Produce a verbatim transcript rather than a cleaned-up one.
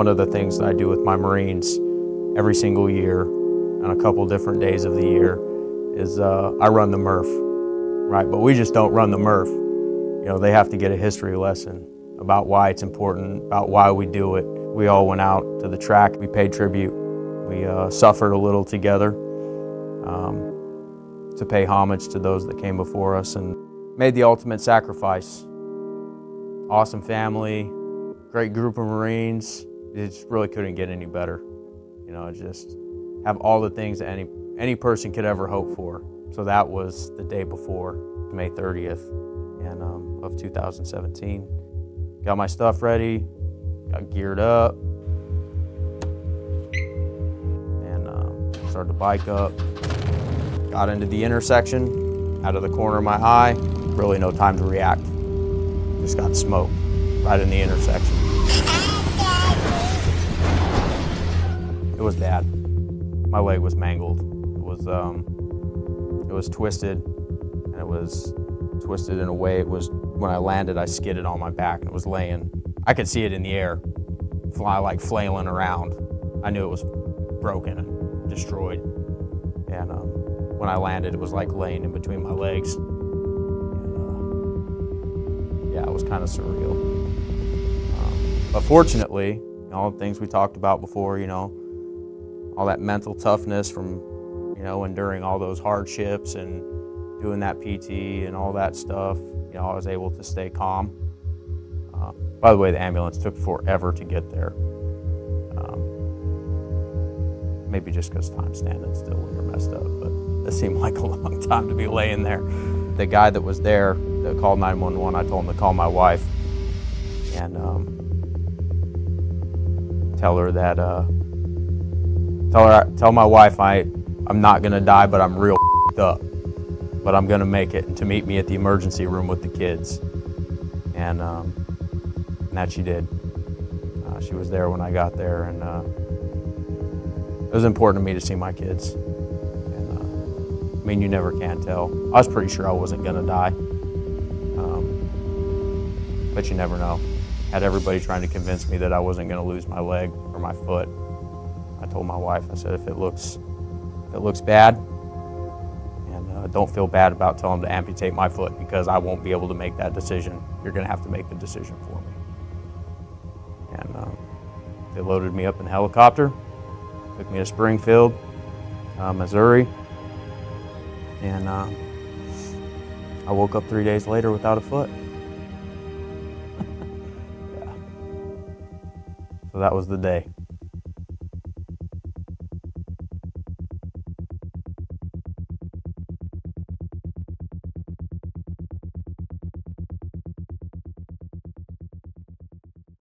one of the things that I do with my Marines every single year on a couple different days of the year is uh, I run the Murph, right? But we just don't run the Murph. You know, they have to get a history lesson about why it's important, about why we do it. We all went out to the track. We paid tribute. We uh, suffered a little together um, to pay homage to those that came before us and made the ultimate sacrifice. Awesome family, great group of Marines. It just really couldn't get any better. You know, just have all the things that any, any person could ever hope for. So that was the day before, May thirtieth and, um, of two thousand seventeen. Got my stuff ready, got geared up, and um, started to bike up. Got into the intersection, out of the corner of my eye, really no time to react. Just got smoked right in the intersection. It was bad. My leg was mangled. It was, um, it was twisted, and it was twisted in a way. It was, when I landed, I skidded on my back, and it was laying. I could see it in the air, fly like flailing around. I knew it was broken and destroyed. And um, when I landed, it was like laying in between my legs. And, uh, yeah, it was kind of surreal. Um, but fortunately, you know, all the things we talked about before, you know, all that mental toughness from, you know, enduring all those hardships and doing that P T and all that stuff, you know, I was able to stay calm. Uh, by the way, the ambulance took forever to get there. Um, maybe just because time standing still when you're messed up, but it seemed like a long time to be laying there. The guy that was there that called nine one one, I told him to call my wife and um, tell her that, uh, Tell, her, tell my wife I, I'm not gonna die, but I'm real f***ed up. But I'm gonna make it, and to meet me at the emergency room with the kids. And, um, and that she did. Uh, she was there when I got there, and uh, it was important to me to see my kids. And, uh, I mean, you never can tell. I was pretty sure I wasn't gonna die. Um, but you never know. Had everybody trying to convince me that I wasn't gonna lose my leg or my foot. I told my wife, I said, if it looks, if it looks bad, and uh, don't feel bad about telling them to amputate my foot because I won't be able to make that decision. You're gonna have to make the decision for me. And um, they loaded me up in a helicopter, took me to Springfield, uh, Missouri, and um, I woke up three days later without a foot. Yeah. So that was the day.